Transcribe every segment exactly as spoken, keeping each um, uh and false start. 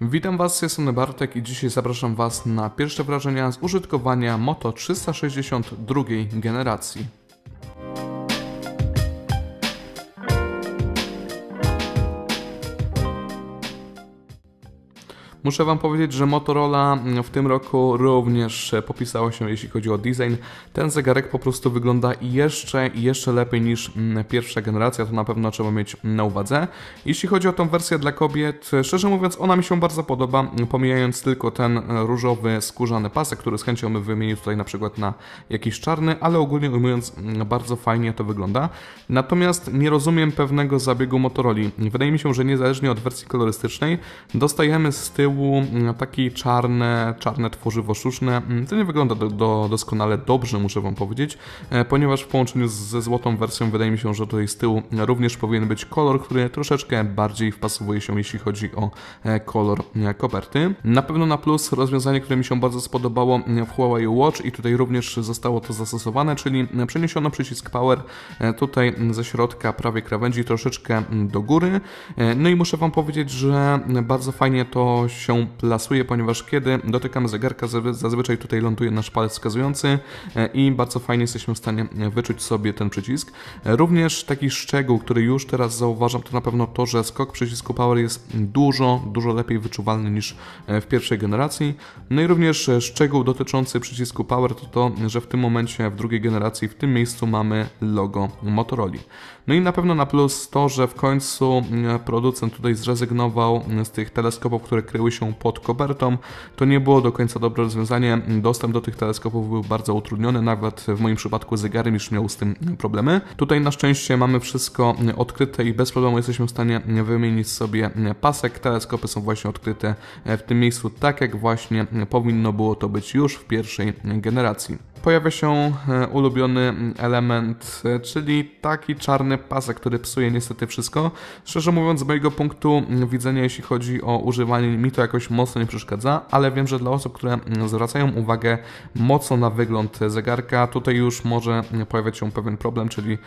Witam Was, jestem Bartek i dzisiaj zapraszam Was na pierwsze wrażenia z użytkowania Moto trzysta sześćdziesiąt drugiej generacji. Muszę Wam powiedzieć, że Motorola w tym roku również popisała się, jeśli chodzi o design. Ten zegarek po prostu wygląda jeszcze, jeszcze lepiej niż pierwsza generacja, to na pewno trzeba mieć na uwadze. Jeśli chodzi o tą wersję dla kobiet, szczerze mówiąc ona mi się bardzo podoba, pomijając tylko ten różowy, skórzany pasek, który z chęcią bym wymienił tutaj na przykład na jakiś czarny, ale ogólnie ujmując bardzo fajnie to wygląda. Natomiast nie rozumiem pewnego zabiegu Motoroli. Wydaje mi się, że niezależnie od wersji kolorystycznej dostajemy z tyłu takie czarne, czarne tworzywo sztuczne. To nie wygląda do, do, doskonale dobrze, muszę Wam powiedzieć, ponieważ w połączeniu ze złotą wersją wydaje mi się, że tutaj z tyłu również powinien być kolor, który troszeczkę bardziej wpasowuje się, jeśli chodzi o kolor koperty. Na pewno na plus rozwiązanie, które mi się bardzo spodobało w Huawei Watch i tutaj również zostało to zastosowane, czyli przeniesiono przycisk Power tutaj ze środka prawej krawędzi troszeczkę do góry. No i muszę Wam powiedzieć, że bardzo fajnie to się się plasuje, ponieważ kiedy dotykamy zegarka, zazwyczaj tutaj ląduje nasz palec wskazujący i bardzo fajnie jesteśmy w stanie wyczuć sobie ten przycisk. Również taki szczegół, który już teraz zauważam, to na pewno to, że skok przycisku Power jest dużo, dużo lepiej wyczuwalny niż w pierwszej generacji. No i również szczegół dotyczący przycisku Power to to, że w tym momencie, w drugiej generacji, w tym miejscu mamy logo Motoroli. No i na pewno na plus to, że w końcu producent tutaj zrezygnował z tych teleskopów, które kryły się pod kopertą. To nie było do końca dobre rozwiązanie. Dostęp do tych teleskopów był bardzo utrudniony, nawet w moim przypadku zegary już miał z tym problemy. Tutaj na szczęście mamy wszystko odkryte i bez problemu jesteśmy w stanie wymienić sobie pasek. Teleskopy są właśnie odkryte w tym miejscu, tak jak właśnie powinno było to być już w pierwszej generacji. Pojawia się ulubiony element, czyli taki czarny pasek, który psuje niestety wszystko. Szczerze mówiąc, z mojego punktu widzenia, jeśli chodzi o używanie, mi to jakoś mocno nie przeszkadza, ale wiem, że dla osób, które zwracają uwagę mocno na wygląd zegarka, tutaj już może pojawiać się pewien problem, czyli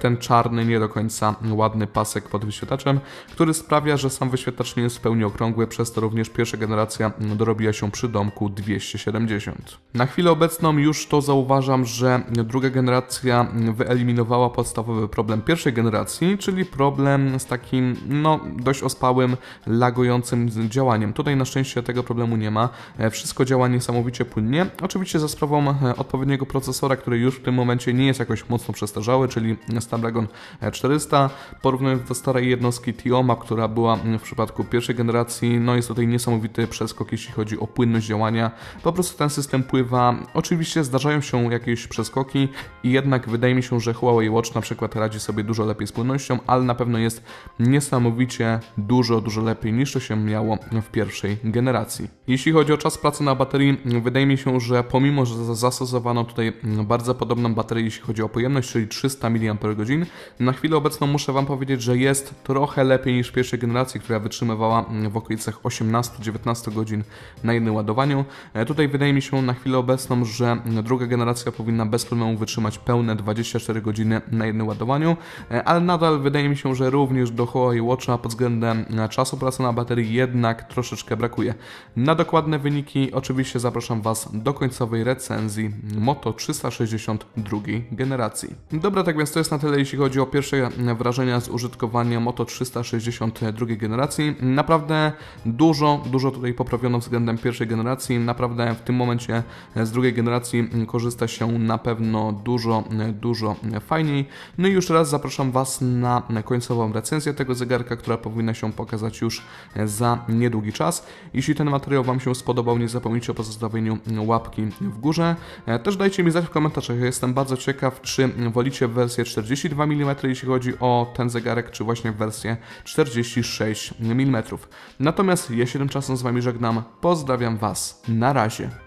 ten czarny, nie do końca ładny pasek pod wyświetlaczem, który sprawia, że sam wyświetlacz nie jest w pełni okrągły, przez to również pierwsza generacja dorobiła się przydomku dwieście siedemdziesiąt. Na chwilę obecną już to zauważam, że druga generacja wyeliminowała podstawowy problem pierwszej generacji, czyli problem z takim, no, dość ospałym, lagującym działaniem. Tutaj na szczęście tego problemu nie ma. Wszystko działa niesamowicie płynnie. Oczywiście za sprawą odpowiedniego procesora, który już w tym momencie nie jest jakoś mocno przestarzały, czyli Snapdragon czterysta. Porównując do starej jednostki TioMap, która była w przypadku pierwszej generacji, no jest tutaj niesamowity przeskok, jeśli chodzi o płynność działania. Po prostu ten system pływa. Oczywiście zdarzają się jakieś przeskoki i jednak wydaje mi się, że Huawei Watch na przykład radzi sobie dużo lepiej z płynnością, ale na pewno jest niesamowicie dużo, dużo lepiej niż to się miało w pierwszej generacji. Jeśli chodzi o czas pracy na baterii, wydaje mi się, że pomimo, że zastosowano tutaj bardzo podobną baterię, jeśli chodzi o pojemność, czyli trzysta miliamperów godzin, na chwilę obecną muszę Wam powiedzieć, że jest trochę lepiej niż w pierwszej generacji, która wytrzymywała w okolicach osiemnastu do dziewiętnastu godzin na jednym ładowaniu. Tutaj wydaje mi się na chwilę obecną, że druga generacja powinna bez problemu wytrzymać pełne dwadzieścia cztery godziny na jednym ładowaniu, ale nadal wydaje mi się, że również do Huawei Watcha pod względem czasu pracy na baterii jednak troszeczkę brakuje. Na dokładne wyniki oczywiście zapraszam Was do końcowej recenzji Moto trzysta sześćdziesiąt drugiej generacji. Dobra, tak więc to jest na tyle, jeśli chodzi o pierwsze wrażenia z użytkowania Moto trzysta sześćdziesiąt drugiej generacji. Naprawdę dużo, dużo tutaj poprawiono względem pierwszej generacji. Naprawdę w tym momencie z drugiej generacji korzysta się na pewno dużo, dużo fajniej. No i już raz zapraszam Was na końcową recenzję tego zegarka, która powinna się pokazać już za niedługi czas. Jeśli ten materiał Wam się spodobał, nie zapomnijcie o pozostawieniu łapki w górze. Też dajcie mi znać w komentarzach, ja jestem bardzo ciekaw, czy wolicie wersję czterdzieści dwa milimetry, jeśli chodzi o ten zegarek, czy właśnie wersję czterdzieści sześć milimetrów. Natomiast ja się tymczasem z Wami żegnam, pozdrawiam Was, na razie.